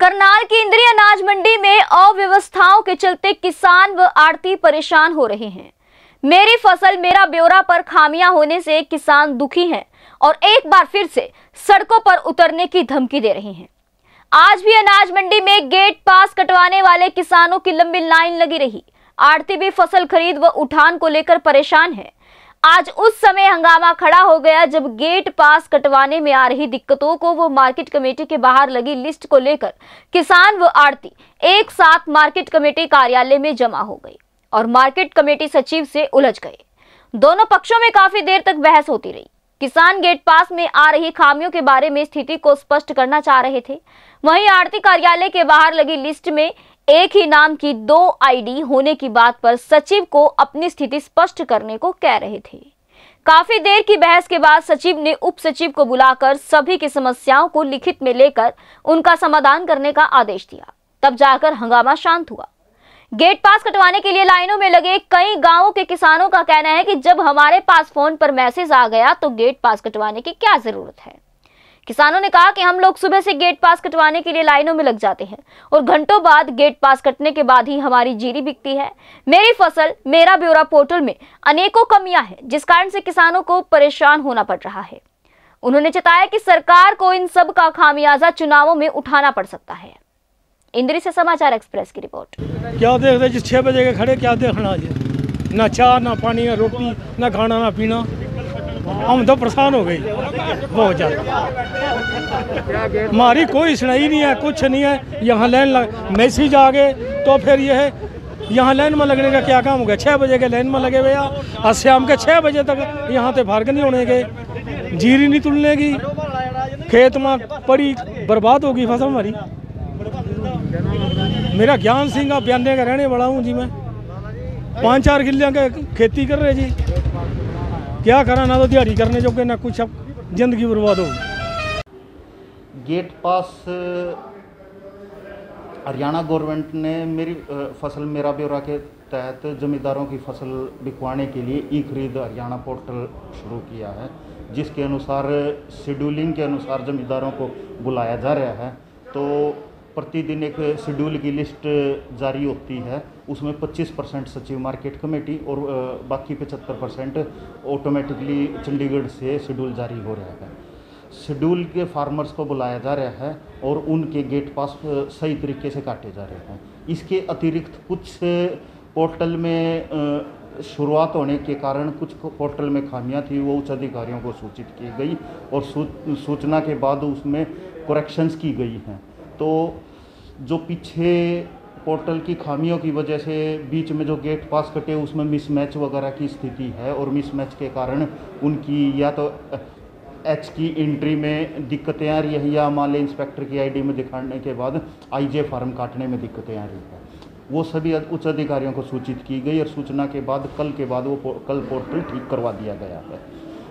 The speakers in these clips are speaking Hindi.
करनाल की इंद्री अनाज मंडी में अव्यवस्थाओं के चलते किसान व आढ़ती परेशान हो रहे हैं। मेरी फसल मेरा ब्योरा पर खामियां होने से किसान दुखी हैं और एक बार फिर से सड़कों पर उतरने की धमकी दे रहे हैं। आज भी अनाज मंडी में गेट पास कटवाने वाले किसानों की लंबी लाइन लगी रही। आढ़ती भी फसल खरीद व उठान को लेकर परेशान है। आज उस समय हंगामा खड़ा हो गया जब गेट पास कटवाने में आ रही दिक्कतों को वो मार्केट कमेटी के बाहर लगी लिस्ट को लेकर किसान व आढ़ती एक साथ मार्केट कमेटी कार्यालय में जमा हो गई और मार्केट कमेटी सचिव से उलझ गए। दोनों पक्षों में काफी देर तक बहस होती रही। किसान गेट पास में आ रही खामियों के बारे में स्थिति को स्पष्ट करना चाह रहे थे, वहीं आढ़ती कार्यालय के बाहर लगी लिस्ट में एक ही नाम की दो आईडी होने की बात पर सचिव को अपनी स्थिति स्पष्ट करने को कह रहे थे। काफी देर की बहस के बाद सचिव ने उप सचिव को बुलाकर सभी की समस्याओं को लिखित में लेकर उनका समाधान करने का आदेश दिया। तब जाकर हंगामा शांत हुआ। गेट पास कटवाने के लिए लाइनों में लगे कई गांवों के किसानों का कहना है कि जब हमारे पास फोन पर मैसेज आ गया तो गेट पास कटवाने की क्या जरूरत है। किसानों ने कहा कि हम लोग सुबह से गेट पास कटवाने के लिए लाइनों में लग जाते हैं और घंटों बाद गेट पास कटने के बाद ही हमारी जीरी बिकती है। मेरी फसल मेरा ब्योरा पोर्टल में अनेकों कमियां हैं जिस कारण से किसानों को परेशान होना पड़ रहा है। उन्होंने जताया कि सरकार को इन सब का खामियाजा चुनावों में उठाना पड़ सकता है। इंद्री से समाचार एक्सप्रेस की रिपोर्ट। क्या देखते जिस 6 बजे के खड़े, क्या देखना आज, ना चाह ना पानी ना रोटी ना खाना ना पीना। हम तो परेशान हो गई बहुत ज़्यादा। हमारी कोई सुनाई नहीं है, कुछ नहीं है। यहाँ लाइन मैसेज आ गए तो फिर यह यहाँ लाइन में लगने का क्या काम होगा। 6 बजे के लाइन में लगे हुए आज शाम के 6 बजे तक यहाँ तो फार्ग नहीं होने के, जीरी नहीं तुलने की, खेत में पड़ी बर्बाद होगी फसल हमारी। मेरा ज्ञान सिंह बयाने का रहने वाला हूँ जी। मैं 5-4 किले के खेती कर रहे जी, क्या करा, ना तो दिहाड़ी करने जो के ना कुछ, अब जिंदगी बर्बाद होगी। गेट पास हरियाणा गवर्नमेंट ने मेरी फसल मेरा ब्योरा के तहत जमींदारों की फसल बिकवाने के लिए ई खरीद हरियाणा पोर्टल शुरू किया है, जिसके अनुसार शेड्यूलिंग के अनुसार जमींदारों को बुलाया जा रहा है। तो प्रतिदिन एक शेड्यूल की लिस्ट जारी होती है, उसमें 25% सचिव मार्केट कमेटी और बाकी 75% ऑटोमेटिकली चंडीगढ़ से शेड्यूल जारी हो रहा है। शेड्यूल के फार्मर्स को बुलाया जा रहा है और उनके गेट पास सही तरीके से काटे जा रहे हैं। इसके अतिरिक्त कुछ पोर्टल में शुरुआत होने के कारण कुछ पोर्टल में खामियां थी, वो उच्च अधिकारियों को सूचित की गई और सूचना के बाद उसमें करेक्शंस की गई हैं। तो जो पीछे पोर्टल की खामियों की वजह से बीच में जो गेट पास कटे उसमें मिसमैच वगैरह की स्थिति है और मिसमैच के कारण उनकी या तो एच की एंट्री में दिक्कतें आ रही है या माले इंस्पेक्टर की आईडी में दिखाने के बाद आईजे फार्म काटने में दिक्कतें आ रही है। वो सभी उच्च अधिकारियों को सूचित की गई और सूचना के बाद कल वो कल पोर्टल ठीक करवा दिया गया है।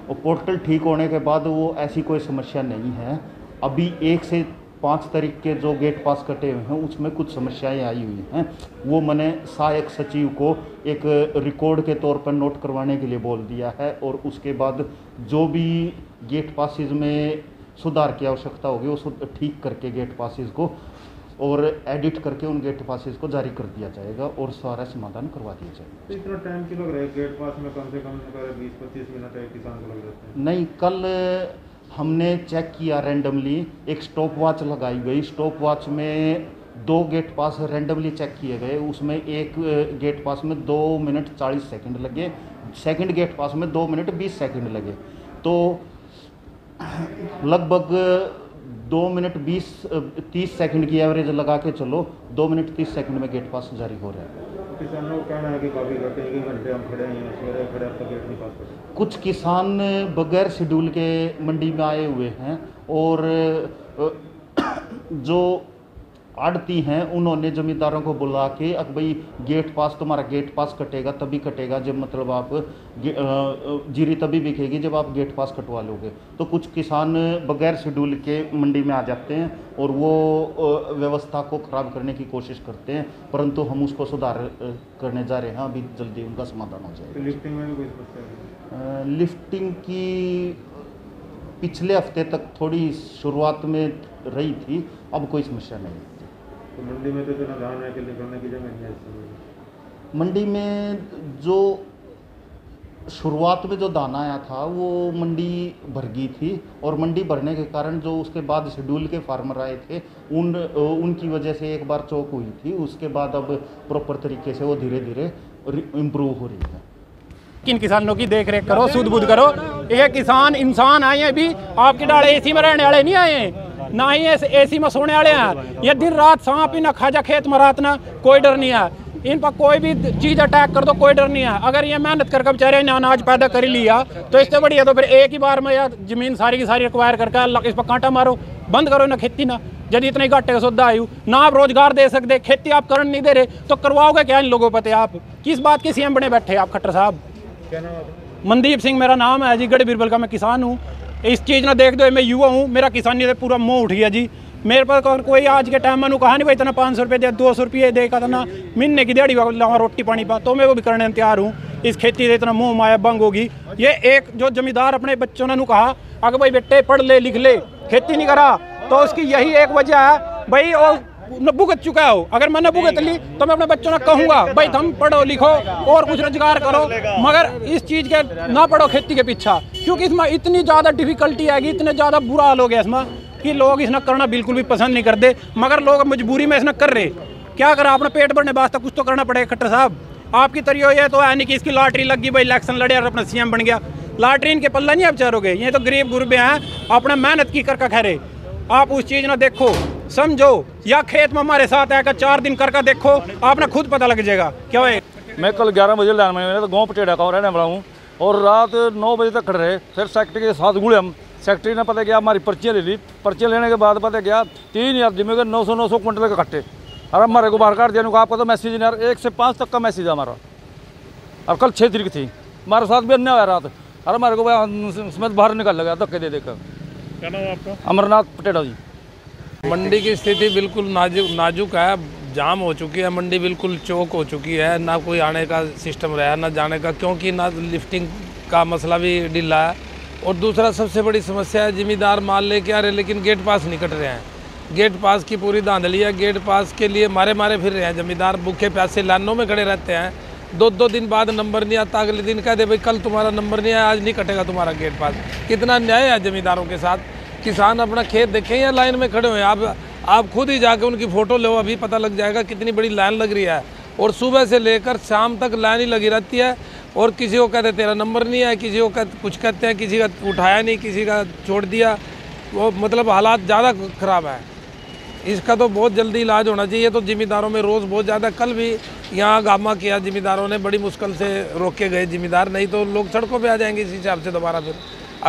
और पोर्टल ठीक होने के बाद वो ऐसी कोई समस्या नहीं है। अभी 1 से 5 तारीख के जो गेट पास कटे हुए हैं उसमें कुछ समस्याएं आई हुई हैं, वो मैंने सहायक सचिव को एक रिकॉर्ड के तौर पर नोट करवाने के लिए बोल दिया है और उसके बाद जो भी गेट पासिस में सुधार की आवश्यकता होगी वो ठीक करके गेट पासिस को और एडिट करके उन गेट पासिस को जारी कर दिया जाएगा और सारा समाधान करवा दिया जाएगा। तो इतना टाइम क्यों लग रहा है गेट पास में? कम से कम 20-25 मिनट किसान को लग रहा है। नहीं, कल हमने चेक किया रैंडमली, एक स्टॉप वॉच लगाई गई। स्टॉप वॉच में 2 गेट पास रैंडमली चेक किए गए, उसमें एक गेट पास में 2 मिनट 40 सेकंड लगे, सेकंड गेट पास में 2 मिनट 20 सेकंड लगे। तो लगभग 2 मिनट 30 सेकंड की एवरेज लगा के चलो, 2 मिनट 30 सेकंड में गेट पास जारी हो रहा है। किसानों का कहना है कि काफ़ी घंटे हम खड़े हैं, सवेरे खड़े अब तक गेट नहीं पास करते। कुछ किसान बगैर शेड्यूल के मंडी में आए हुए हैं और जो आड़ती हैं उन्होंने ज़मींदारों को बुला के अब भाई गेट पास, तुम्हारा गेट पास कटेगा तभी कटेगा जब मतलब आप जीरी तभी बिकेगी जब आप गेट पास कटवा लोगे। तो कुछ किसान बगैर शेड्यूल के मंडी में आ जाते हैं और वो व्यवस्था को ख़राब करने की कोशिश करते हैं, परंतु हम उसको सुधार करने जा रहे हैं। अभी जल्दी उनका समाधान हो जाएगा। लिफ्टिंग में भी कोई समस्या है? लिफ्टिंग की पिछले हफ्ते तक थोड़ी शुरुआत में रही थी, अब कोई समस्या नहीं है। तो मंडी में तो इतना धान है कि निकलने की जगह नहीं है। मंडी में जो शुरुआत में जो दाना आया था वो मंडी भर गई थी और मंडी भरने के कारण जो उसके बाद शेड्यूल के फार्मर आए थे उनकी वजह से एक बार चौक हुई थी। उसके बाद अब प्रॉपर तरीके से वो धीरे धीरे इम्प्रूव हो रही है। किन किसानों की देख रेख करो, सूद बूद करो। ये किसान इंसान आए हैं, अभी आपके डाले एसी में रहने वाले नहीं आए हैं, ना ही एसी में सोने वाले हैं। ये दिन रात सांप ही ना खाजा खेत में रात ना, कोई डर नहीं है इन पर। कोई भी चीज़ अटैक कर दो कोई डर नहीं है। अगर ये मेहनत करके बेचारे ने अनाज पैदा कर लिया तो इससे बढ़िया तो फिर एक ही बार में यार जमीन सारी की सारी एक्वायर करके इस पर कांटा मारो, बंद करो ना खेती ना। यदि इतने घाटे का सौदा आयु ना आप रोजगार दे सकते, खेती आप करने नहीं दे रहे तो करवाओगे क्या इन लोगों पर? आप किस बात के सीएम बने बैठे आप? खट्टर साहब मनदीप सिंह मेरा नाम है जी, गढ़ बिरबल का मैं किसान हूँ। इस चीज़ ना देख दो मैं युवा हूँ, मेरा किसानी से पूरा मोह उठ गया जी। मेरे पास कोई आज के टाइम में कहा नहीं भाई इतना 500 रुपये दे, 200 रुपये दे का ना महीने की दिहाड़ी लावा रोटी पानी पा, तो मैं वो भी करने में तैयार हूँ। इस खेती से इतना मोह माया बंग होगी। ये एक जो जमींदार अपने बच्चों ने कहा अगर भाई बेटे पढ़ ले लिख ले खेती नहीं करा तो उसकी यही एक वजह है भाई, और भुगत चुका हो। अगर मैंने भुगत ली तो मैं अपने बच्चों ने कहूँगा भाई तुम पढ़ो लिखो और कुछ रोजगार करो, मगर इस चीज़ के ना पढ़ो खेती के पीछा, क्योंकि इसमें इतनी ज़्यादा डिफिकल्टी आएगी, इतने ज़्यादा बुरा हाल हो गया इसमें कि लोग इसना करना बिल्कुल भी पसंद नहीं करते। मगर लोग मजबूरी में इसना कर रहे, क्या करें? आपने पेट भरने वास्ते कुछ तो करना पड़ेगा। खट्टर साहब आपकी तरीके ये तो यानी कि इसकी लॉटरी लग गई भाई, इलेक्शन लड़े और अपना सीएम बन गया। लॉटरी इनके पल्ला नहीं आप चारोगे, ये तो गरीब गुरबे हैं, अपने मेहनत की करका खैरे। आप उस चीज़ ना देखो समझो, या खेत में हमारे साथ आकर 4 दिन करके देखो, आपने खुद पता लग जाएगा क्या है। मैं कल 11 बजे लाइन में, तो गाँव पटेड़ा का रहने वाला हूँ और रात 9 बजे तक खड़े रहे। फिर सेक्रेटरी के साथ घूमे हम, सेक्रेटरी ने पता क्या हमारी पर्चियाँ ले ली। पर्चियाँ लेने के बाद पता क्या 3 आदमी के 900 क्विंटल के कट्टे, और हमारे को बाहर काट दिया। आपका तो मैसेज नहीं आ रहा, 1 से 5 तक का मैसेज हमारा। और कल 6 तारीख थी, हमारे साथ भी अन्याय हुआ रात, और हमारे को उसमें बाहर निकाल लगा धक्के दे देकर। क्या नाम है आपका? अमरनाथ पटेड़ा जी। मंडी की स्थिति बिल्कुल नाजुक है, जाम हो चुकी है मंडी, बिल्कुल चौक हो चुकी है। ना कोई आने का सिस्टम रहा ना जाने का, क्योंकि ना लिफ्टिंग का मसला भी ढीला है। और दूसरा सबसे बड़ी समस्या है जिम्मेदार माल लेके आ रहे लेकिन गेट पास नहीं कट रहे हैं। गेट पास की पूरी धांधली है, गेट पास के लिए मारे मारे फिर रहे हैं जिम्मेदार, भूखे प्यासे लाइनों में खड़े रहते हैं। 2-2 दिन बाद नंबर नहीं आता, अगले दिन कह दे भाई कल तुम्हारा नंबर नहीं आया, आज नहीं कटेगा तुम्हारा गेट पास। कितना न्याय है जिम्मेदारों के साथ। किसान अपना खेत देखें या लाइन में खड़े हुए हैं, आप खुद ही जाके उनकी फ़ोटो लो, अभी पता लग जाएगा कितनी बड़ी लाइन लग रही है। और सुबह से लेकर शाम तक लाइन ही लगी रहती है, और किसी को कहते तेरा नंबर नहीं है, किसी को कुछ कहते हैं, किसी का उठाया नहीं, किसी का छोड़ दिया। वो मतलब हालात ज़्यादा ख़राब है, इसका तो बहुत जल्दी इलाज होना चाहिए। तो जिम्मेदारों में रोज़ बहुत ज़्यादा, कल भी यहाँ गामा किया जिम्मेदारों ने, बड़ी मुश्किल से रोके गए जिम्मेदार, नहीं तो लोग सड़कों पर आ जाएंगे इस हिसाब से दोबारा फिर,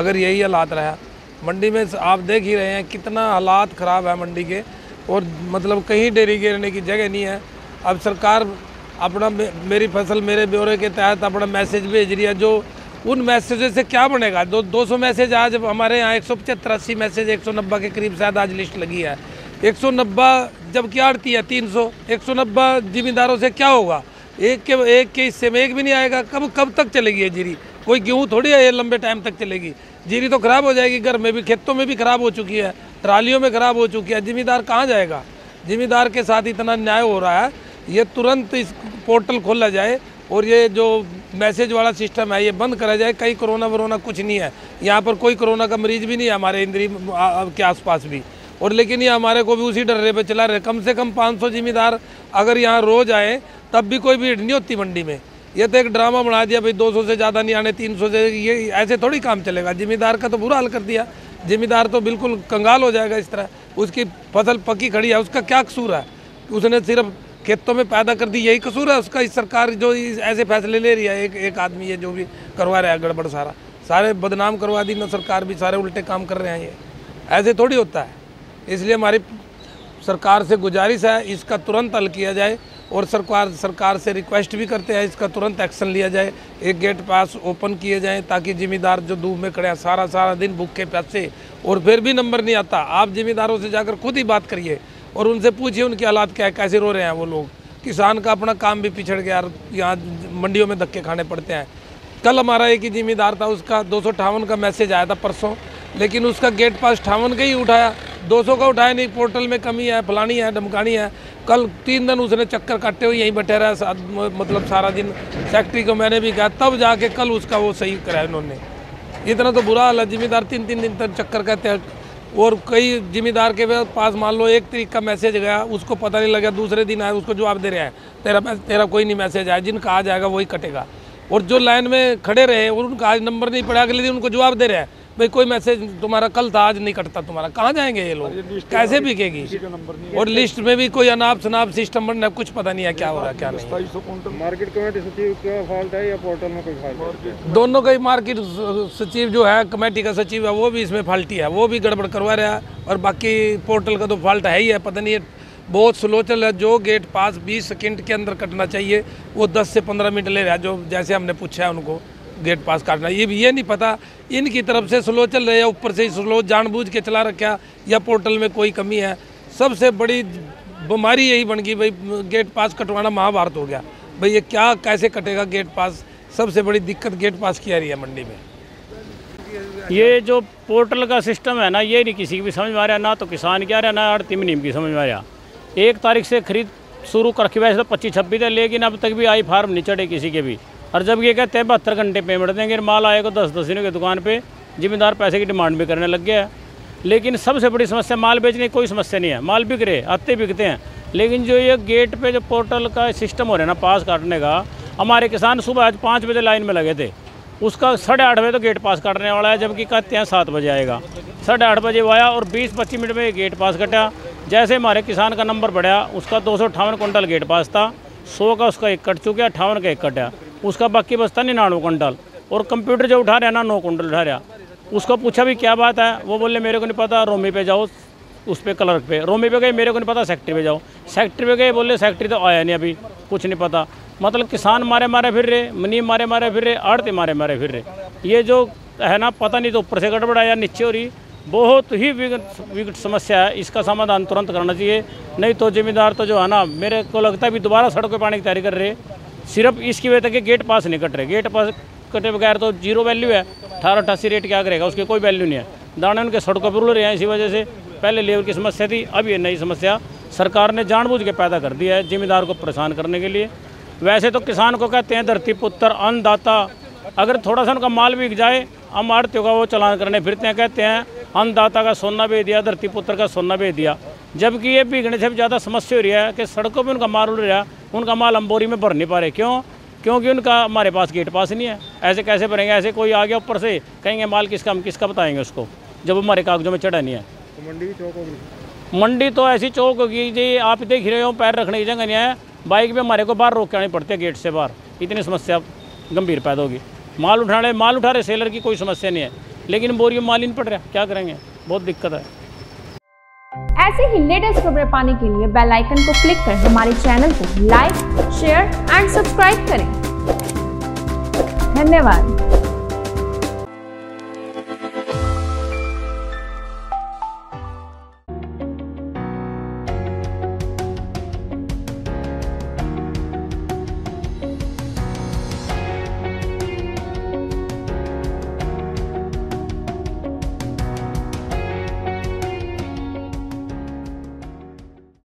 अगर यही हालात रहा। मंडी में आप देख ही रहे हैं कितना हालात ख़राब है मंडी के, और मतलब कहीं डेरी गिरने की जगह नहीं है। अब सरकार अपना मेरी फसल मेरे ब्योरे के तहत अपना मैसेज भेज रही है, जो उन मैसेज से क्या बनेगा? 200 मैसेज आज हमारे यहाँ 175-80 मैसेज, 190 के करीब शायद आज लिस्ट लगी है, 190 जबकि आड़ती है 300। 190 जिम्मेदारों से क्या होगा? एक के हिस्से में एक भी नहीं आएगा। कब तक चलेगी ये जीरी? कोई गेहूँ थोड़ी है ये लंबे टाइम तक चलेगी। जीरी तो ख़राब हो जाएगी, घर में भी खेतों में भी ख़राब हो चुकी है, ट्रालियों में ख़राब हो चुकी है। जिम्मेदार कहाँ जाएगा? जिम्मेदार के साथ इतना न्याय हो रहा है। ये तुरंत इस पोर्टल खोला जाए और ये जो मैसेज वाला सिस्टम है ये बंद करा जाए। कहीं कोरोना वरोना कुछ नहीं है, यहाँ पर कोई कोरोना का मरीज़ भी नहीं है हमारे इंद्री के आसपास भी, और लेकिन ये हमारे को भी उसी डर्रे पर चला रहे। कम से कम 500 जिम्मेदार अगर यहाँ रोज़ आए तब भी कोई भीड़ नहीं होती मंडी में। ये तो एक ड्रामा बना दिया भाई 200 से ज़्यादा नहीं आने, 300 से, ये ऐसे थोड़ी काम चलेगा। जिम्मेदार का तो बुरा हाल कर दिया, जिम्मेदार तो बिल्कुल कंगाल हो जाएगा इस तरह। उसकी फसल पकी खड़ी है, उसका क्या कसूर है? उसने सिर्फ खेतों में पैदा कर दी, यही कसूर है उसका। इस सरकार जो ऐसे फैसले ले रही है, एक आदमी ये जो भी करवा रहा है गड़बड़, सारे बदनाम करवा दी ना सरकार भी, सारे उल्टे काम कर रहे हैं। ये ऐसे थोड़ी होता है, इसलिए हमारी सरकार से गुजारिश है इसका तुरंत हल किया जाए। और सरकार से रिक्वेस्ट भी करते हैं इसका तुरंत एक्शन लिया जाए, एक गेट पास ओपन किए जाएं ताकि जिम्मेदार जो धूप में खड़े हैं सारा दिन भूखे प्यासे और फिर भी नंबर नहीं आता। आप जिम्मेदारों से जाकर खुद ही बात करिए और उनसे पूछिए उनके हालात क्या है, कैसे रो रहे हैं वो लोग। किसान का अपना काम भी पिछड़ गया, यहाँ मंडियों में धक्के खाने पड़ते हैं। कल हमारा एक ही जिम्मेदार था, उसका 258 का मैसेज आया था परसों, लेकिन उसका गेट पास 58 का ही उठाया। 200 का उठाया नहीं, पोर्टल में कमी है, फलानी है, डमकानी है। कल 3 दिन उसने चक्कर काटते हुए यहीं बैठे रहा, मतलब सारा दिन। सेक्रेटरी को मैंने भी कहा, तब जाके कल उसका वो सही कराया उन्होंने। इतना तो बुरा हाल है, जिम्मेदार 3-3 दिन तक चक्कर कहते हैं। और कई जिम्मेदार के पास मान लो 1 तारीख का मैसेज गया, उसको पता नहीं लगा, दूसरे दिन आया, उसको जवाब दे रहा है तेरा कोई नहीं मैसेज आया, जिनका आ जाएगा वही कटेगा। और जो लाइन में खड़े रहे और उनका आज नंबर नहीं पड़ा, अगले दिन उनको जवाब दे रहा है भाई कोई मैसेज तुम्हारा कल था, आज नहीं कटता तुम्हारा। कहाँ जाएंगे ये लोग, कैसे बिकेगी? और लिस्ट में भी कोई अनाप शनाप सिस्टम बनना, कुछ पता नहीं है क्या हो रहा क्या नहीं। मार्केट कमेटी सचिव का फॉल्ट है या पोर्टल में कोई फॉल्ट है? दोनों का ही। मार्केट सचिव जो है, कमेटी का सचिव है, वो भी इसमें फाल्टी है, वो भी गड़बड़ करवा रहा है। और बाकी पोर्टल का तो फॉल्ट है ही है, पता नहीं बहुत स्लो चल रहा है। जो गेट पास 20 सेकंड के अंदर कटना चाहिए वो 10 से 15 मिनट ले रहा है। जो जैसे हमने पूछा है उनको गेट पास काटना, ये भी ये नहीं पता इनकी तरफ से स्लो चल रहा है, ऊपर से स्लो जानबूझ के चला रखा, या पोर्टल में कोई कमी है। सबसे बड़ी बीमारी यही बन गई भाई, गेट पास कटवाना महाभारत हो गया भाई। ये क्या कैसे कटेगा गेट पास? सबसे बड़ी दिक्कत गेट पास की आ रही है मंडी में। ये जो पोर्टल का सिस्टम है ना, ये नहीं किसी की भी समझ में आ रहा, ना तो किसान की आ रहा, ना आड़ती नीम की समझ में आ रहा। 1 तारीख से खरीद शुरू कर के वैसे तो 25-26 है, लेकिन अब तक भी आई फार्म नहीं चढ़े किसी के भी। और जब ये कहते हैं 72 घंटे पेमेंट देंगे, माल आएगा 10-10 दिनों की दुकान पे, जिम्मेदार पैसे की डिमांड भी करने लग गया है। लेकिन सबसे बड़ी समस्या माल बेचने की कोई समस्या नहीं है, माल बिक रहे आते बिकते हैं, लेकिन जो ये गेट पे जो पोर्टल का सिस्टम हो रहा है ना पास काटने का, हमारे किसान सुबह आज 5 बजे लाइन में लगे थे, उसका 8:30 बजे तो गेट पास काटने वाला है, जबकि कहते हैं 7 बजे आएगा। 8:30 बजे वो आया और 20-25 मिनट में गेट पास कटा। जैसे हमारे किसान का नंबर बढ़ा, उसका 258 कुंटल गेट पास था, 100 का उसका 1 कट चुका, 58 का 1 कटा, उसका बाकी बचता 99 कुंटल। और कंप्यूटर जो उठा रहा ना 9 कुंटल उठा रहा। उसको पूछा भी क्या बात है, वो बोले मेरे को नहीं पता, रोमी पे जाओ, उस पर क्लर्क पे। रोमी पे गए, मेरे को नहीं पता, सेक्रेटरी पे जाओ। सेक्रेटरी पे गए, बोले सेक्रेटरी तो आया नहीं अभी, कुछ नहीं पता। मतलब किसान मारे मारे फिर रहे, मनी मारे मारे फिर रहे, आड़ती मारे मारे फिर रहे। ये जो है ना, पता नहीं तो ऊपर से गड़बड़ आया नीचे हो रही, बहुत ही विकट समस्या है। इसका समाधान तुरंत करना चाहिए, नहीं तो जिम्मेदार तो जो है ना, मेरे को लगता है भी दोबारा सड़क पर पाने की तैयारी कर रहे, सिर्फ इसकी वजह तक कि गेट पास नहीं कट रहे। गेट पास कटे बगैर तो जीरो वैल्यू है, 1888 रेट क्या करेगा, उसकी कोई वैल्यू नहीं है। दाने उनके सड़कों पर उड़ रहे हैं, इसी वजह से पहले लेवल की समस्या थी, अब ये नई समस्या सरकार ने जानबूझ के पैदा कर दी है, जिम्मेदार को परेशान करने के लिए। वैसे तो किसान को कहते हैं धरती पुत्र अन्नदाता, अगर थोड़ा सा उनका माल बिक जाए, हम आड़तियों का वो चलान करने फिरते हैं, कहते हैं अन्नदाता का सोना बेच दिया, धरती पुत्र का सोना बेच दिया। जबकि ये बिगड़ने से भी ज़्यादा समस्या हो रही है कि सड़कों पे उनका माल उड़ रहा, उनका माल हम बोरी में भर नहीं पा रहे। क्यों? क्योंकि उनका हमारे पास गेट पास नहीं है। ऐसे कैसे भरेंगे? ऐसे कोई आ गया ऊपर से कहेंगे माल किसका, हम किसका बताएंगे उसको, जब हमारे कागजों में चढ़ा नहीं है। तो मंडी चौक होगी, मंडी तो ऐसी चौक होगी जी, आप देख रहे हो पैर रखने की जगह नहीं है, बाइक में हमारे को बाहर रोक के आने पड़ते हैं गेट से बाहर। इतनी समस्या गंभीर पैदा होगी। माल उठा रहे सेलर की कोई समस्या नहीं है, लेकिन बोरी में माल नहीं पड़ रहा, क्या करेंगे? बहुत दिक्कत है। ऐसे ही लेटेस्ट खबरें पाने के लिए बेल आइकन को क्लिक करें, हमारे चैनल को लाइक, शेयर एंड सब्सक्राइब करें। धन्यवाद।